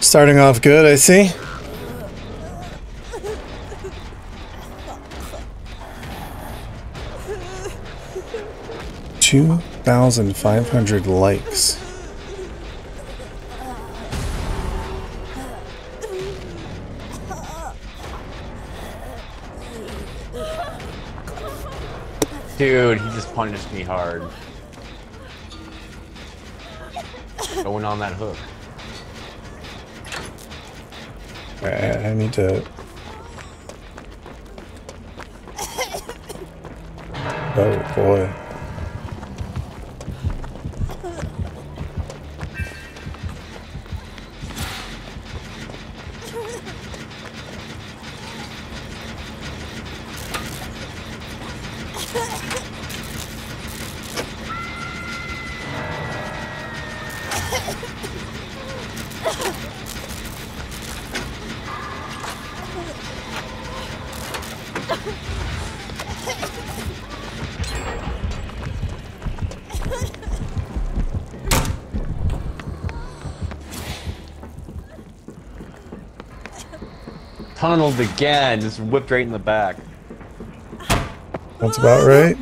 Starting off good, I see. Two 1,500 likes. Dude, he just punished me hard. Going on that hook. Alright, I need to... Oh boy. Tunneled again, just whipped right in the back. That's about right.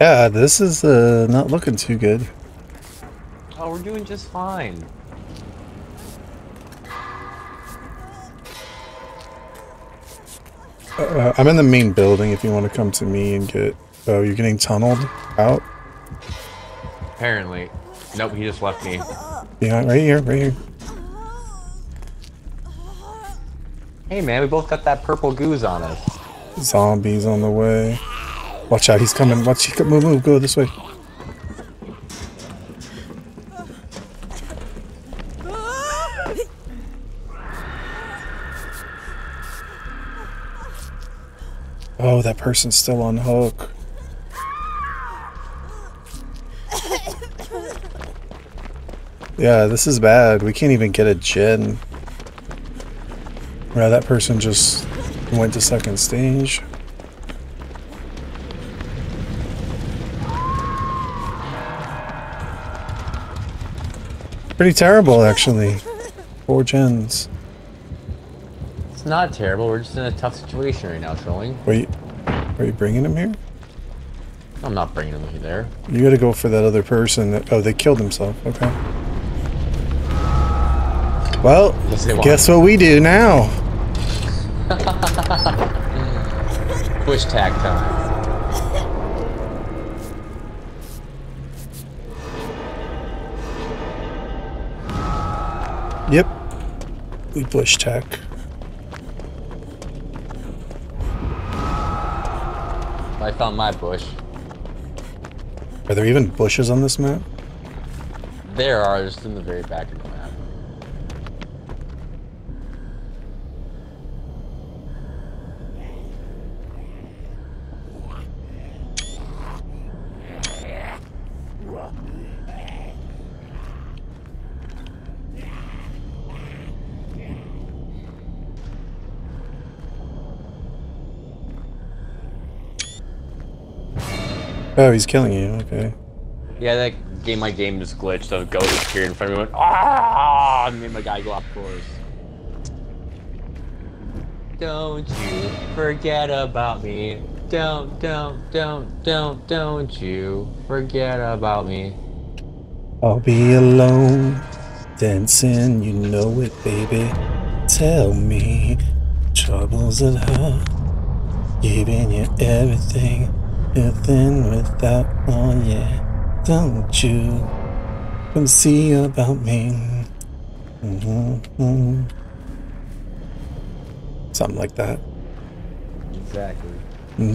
Yeah, this is not looking too good. Oh, we're doing just fine. I'm in the main building if you want to come to me and get... Oh, you're getting tunneled out? Apparently. Nope, he just left me. Yeah, right here, right here. Hey man, we both got that purple goose on us. Zombies on the way. Watch out, he's coming. Watch, he come, move, move, go this way. Oh, that person's still on hook. Yeah, this is bad. We can't even get a gen. Yeah, that person just went to second stage. Pretty terrible, actually. 4 gens. It's not terrible. We're just in a tough situation right now, trolling. Wait, are you bringing him here? I'm not bringing him there. You gotta go for that other person. That, oh, they killed himself. Okay. Well, guess what we do now? Push tag time. Yep, we push tech. I found my bush. Are there even bushes on this map? There are, just in the very back of the map. Oh, he's killing you, okay. Yeah, that game, my game just glitched. A ghost appeared in front of me and went, ah! And made my guy go off course. Don't you forget about me. Don't you forget about me. I'll be alone, dancing, you know it, baby. Tell me, troubles at heart, giving you everything. Nothing without all, yeah. Don't you come see about me. Something like that. Exactly.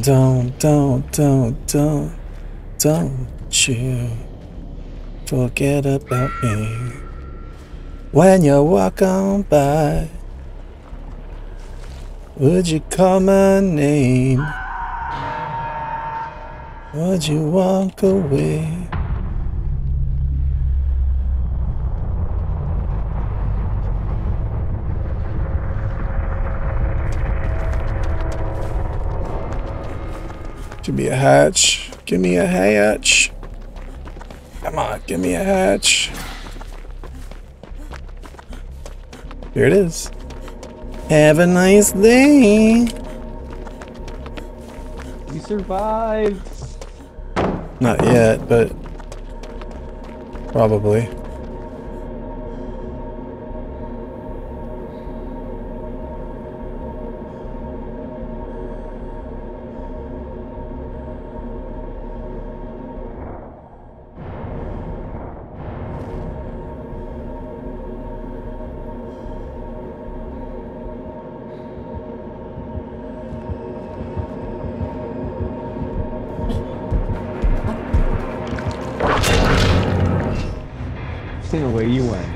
Don't you forget about me when you walk on by. Would you call my name? Would you walk away? Give me a hatch. Give me a hatch. Come on, give me a hatch. Here it is. Have a nice day. You survived. Not yet, but probably. Away you went.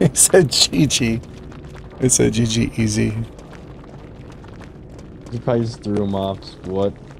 It said GG. It said GG easy. You probably just threw him off. What?